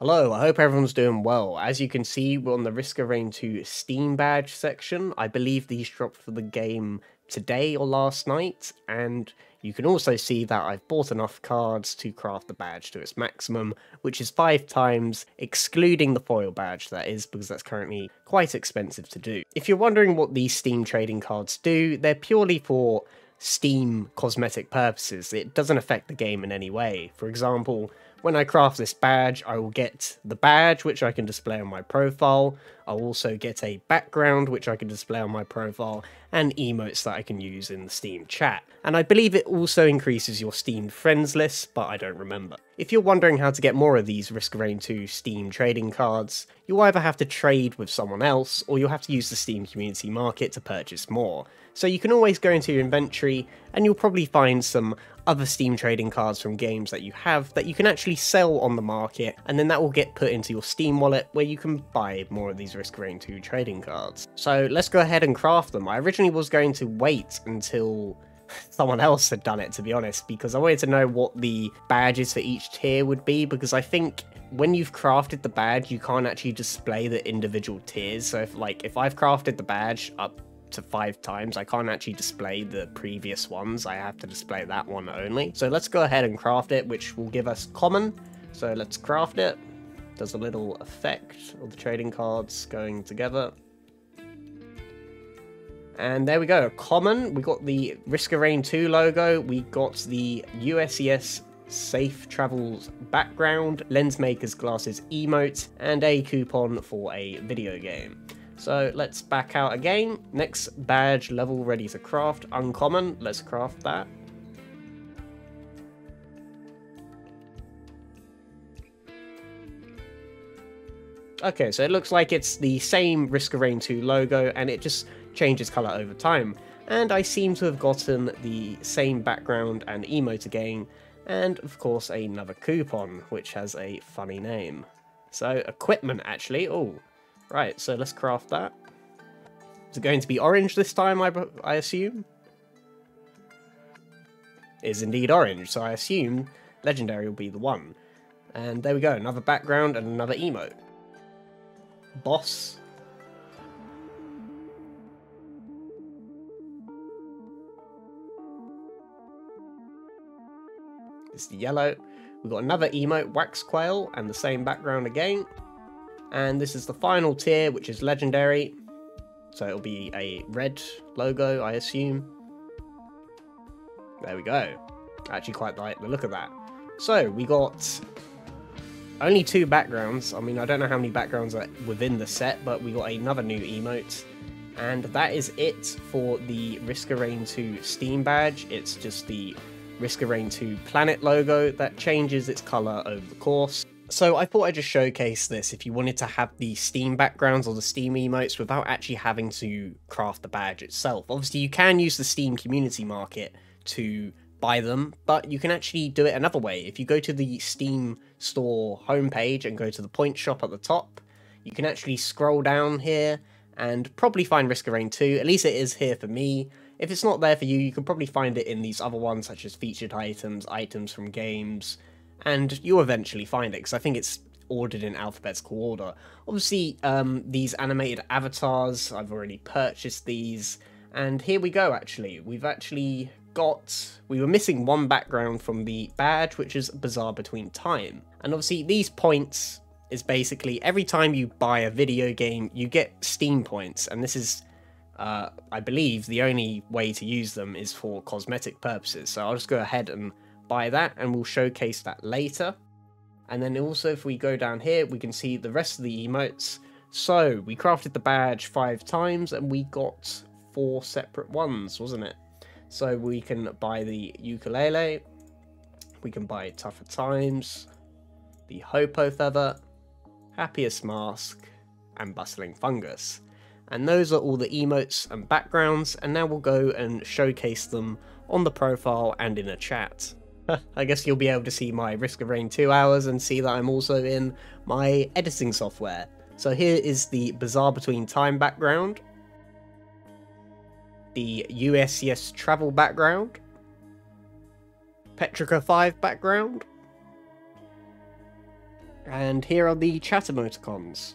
Hello, I hope everyone's doing well. As you can see, we're on the Risk of Rain 2 Steam badge section. I believe these dropped for the game today or last night, and you can also see that I've bought enough cards to craft the badge to its maximum, which is 5 times, excluding the foil badge, that is, because that's currently quite expensive to do. If you're wondering what these Steam trading cards do, they're purely for Steam cosmetic purposes. It doesn't affect the game in any way. For example, when I craft this badge, I will get the badge, which I can display on my profile. I'll also get a background, which I can display on my profile, and emotes that I can use in the Steam chat. And I believe it also increases your Steam friends list, but I don't remember. If you're wondering how to get more of these Risk of Rain 2 Steam trading cards, you'll either have to trade with someone else, or you'll have to use the Steam community market to purchase more. So you can always go into your inventory, and you'll probably find some other Steam trading cards from games that you have that you can actually sell on the market, and then that will get put into your Steam wallet where you can buy more of these Risk of Rain 2 trading cards. So let's go ahead and craft them. I originally was going to wait until someone else had done it, to be honest, because I wanted to know what the badges for each tier would be, because I think when you've crafted the badge you can't actually display the individual tiers. So if I've crafted the badge up to 5 times, I can't actually display the previous ones. I have to display that one only. So let's go ahead and craft it, which will give us common. So let's craft it. Does a little effect of the trading cards going together. And there we go, common. We got the Risk of Rain 2 logo. We got the UCS Safe Travels background, Lensmaker's Glasses emote, and a coupon for a video game. So let's back out again. Next badge level ready to craft, uncommon. Let's craft that. Okay, so it looks like it's the same Risk of Rain 2 logo and it just changes colour over time. And I seem to have gotten the same background and emote again, and of course another coupon which has a funny name. So equipment actually, oh. Right, so let's craft that. Is it going to be orange this time, I assume? It is indeed orange, so I assume legendary will be the one. And there we go, another background and another emote. Boss. It's the yellow. We've got another emote, Wax Quail, and the same background again. And this is the final tier, which is legendary. So it'll be a red logo, I assume. There we go. I actually quite like the look of that. So we got only 2 backgrounds. I mean, I don't know how many backgrounds are within the set, but we got another new emote. And that is it for the Risk of Rain 2 Steam badge. It's just the Risk of Rain 2 planet logo that changes its color over the course. So I thought I'd just showcase this if you wanted to have the Steam backgrounds or the Steam emotes without actually having to craft the badge itself. Obviously you can use the Steam community market to buy them, but you can actually do it another way. If you go to the Steam store homepage and go to the point shop at the top, you can actually scroll down here and probably find Risk of Rain 2, at least it is here for me. If it's not there for you, you can probably find it in these other ones such as featured items, items from games, and you'll eventually find it, because I think it's ordered in alphabetical order. Obviously, these animated avatars, I've already purchased these, and here we go, actually. We've actually got... we were missing one background from the badge, which is Bazaar Between Time. And obviously, these points is basically every time you buy a video game, you get Steam points, and this is... I believe the only way to use them is for cosmetic purposes, so I'll just go ahead and buy that, and we'll showcase that later. And then also, if we go down here, we can see the rest of the emotes. So we crafted the badge 5 times and we got 4 separate ones, wasn't it? So we can buy the ukulele, we can buy Tougher Times, the Hopo Feather, Happiest Mask, and Bustling Fungus. And those are all the emotes and backgrounds, and now we'll go and showcase them on the profile and in a chat. I guess you'll be able to see my Risk of Rain 2 hours and see that I'm also in my editing software. So here is the Bazaar Between Time background, the UCS Travel background, Petrica 5 background, and here are the chat emoticons.